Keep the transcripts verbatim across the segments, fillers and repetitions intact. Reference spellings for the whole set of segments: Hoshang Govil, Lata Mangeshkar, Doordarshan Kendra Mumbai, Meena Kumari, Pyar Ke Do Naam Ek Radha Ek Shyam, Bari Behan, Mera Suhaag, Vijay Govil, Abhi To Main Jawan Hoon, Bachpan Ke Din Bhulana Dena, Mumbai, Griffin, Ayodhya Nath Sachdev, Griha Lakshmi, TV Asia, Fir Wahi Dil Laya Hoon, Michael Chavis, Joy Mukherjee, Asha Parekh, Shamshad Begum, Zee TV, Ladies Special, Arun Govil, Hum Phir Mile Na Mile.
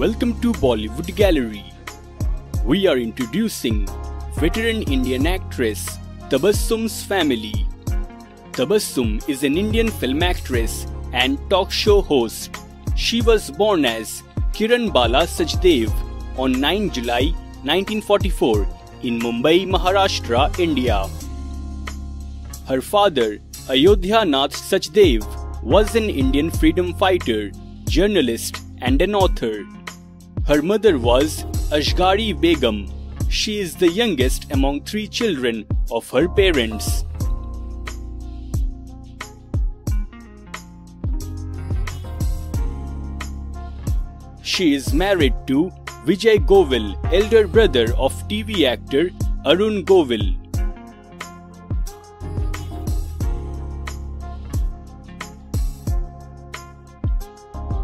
Welcome to Bollywood Gallery. We are introducing veteran Indian actress Tabassum's family. Tabassum is an Indian film actress and talk show host. She was born as Kiran Bala Sachdev on ninth July nineteen forty-four in Mumbai, Maharashtra, India. Her father, Ayodhya Nath Sachdev, was an Indian freedom fighter, journalist and an author. Her mother was Asghari Begum. She is the youngest among three children of her parents. She is married to Vijay Govil, elder brother of T V actor Arun Govil.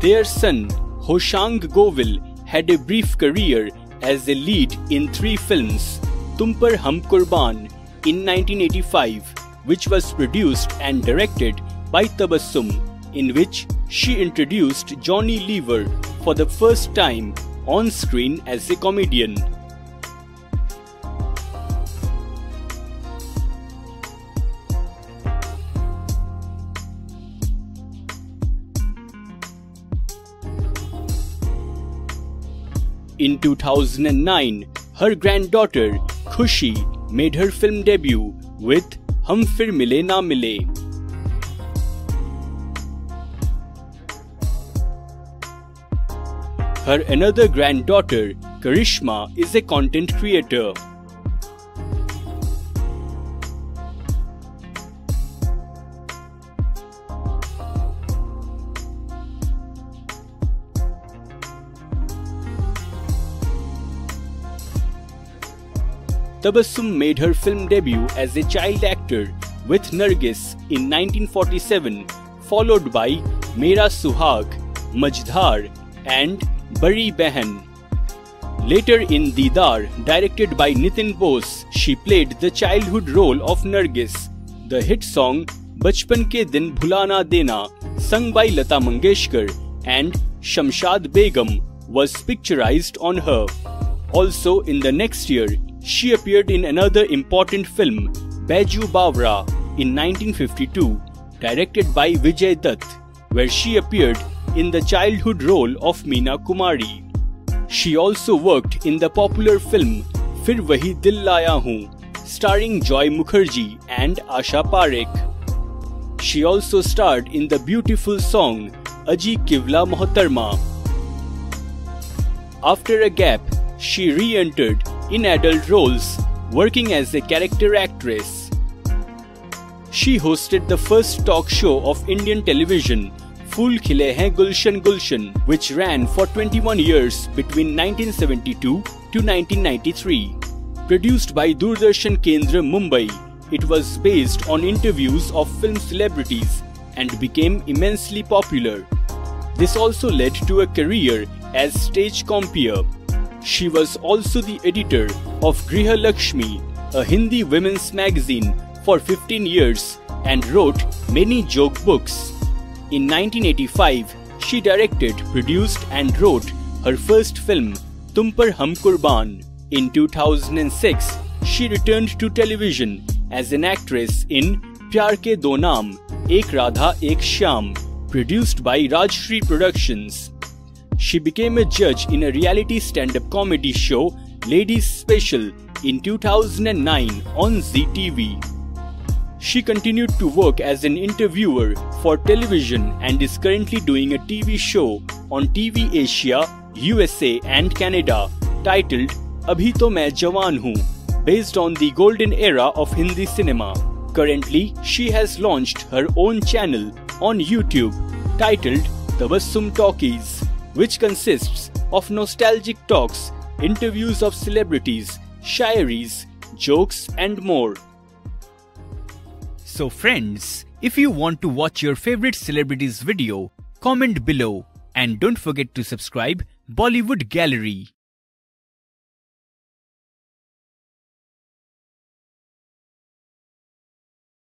Their son Hoshang Govil had a brief career as a lead in three films: Tum Par Hum Qurbaan in nineteen eighty-five, which was produced and directed by Tabassum, in which she introduced Johnny Lever for the first time on screen as a comedian. In two thousand nine, her granddaughter Khushi made her film debut with Hum Phir Mile Na Mile. Her another granddaughter Karishma is a content creator. Tabassum made her film debut as a child actor with Nargis in nineteen forty-seven, followed by Mera Suhaag, Majhdar and Bari Behan. Later in Didar, directed by Nitin Bose, she played the childhood role of Nargis. The hit song Bachpan Ke Din Bhulana Dena, sung by Lata Mangeshkar and Shamshad Begum, was picturized on her. Also in the next year, she appeared in another important film, Baiju Bawra, in nineteen fifty-two, directed by Vijay Dutt, where she appeared in the childhood role of Meena Kumari. She also worked in the popular film Fir Wahi Dil Laya Hoon, starring Joy Mukherjee and Asha Parekh. She also starred in the beautiful song Ajeeb Kivla Mahatarma. After a gap, she re-entered in adult roles, working as a character actress. She hosted the first talk show of Indian television, Phool Khile Hain Gulshan Gulshan, which ran for twenty-one years between nineteen seventy-two to nineteen ninety-three. Produced by Doordarshan Kendra Mumbai, it was based on interviews of film celebrities and became immensely popular. This also led to a career as stage compere. She was also the editor of Griha Lakshmi, a Hindi women's magazine, for fifteen years and wrote many joke books. In nineteen eighty-five, she directed, produced and wrote her first film, Tum Par Hum Qurbaan. In two thousand six, she returned to television as an actress in Pyar Ke Do Naam, Ek Radha Ek Shyam, produced by Rajshri Productions. She became a judge in a reality stand-up comedy show, Ladies Special, in two thousand nine on Zee T V. She continued to work as an interviewer for television and is currently doing a T V show on T V Asia, U S A and Canada titled Abhi To Main Jawan Hoon, based on the golden era of Hindi cinema. Currently, she has launched her own channel on YouTube titled Tabassum Talkies, which consists of nostalgic talks, interviews of celebrities, shairies, jokes and more. So friends, if you want to watch your favorite celebrities video, comment below and don't forget to subscribe Bollywood Gallery.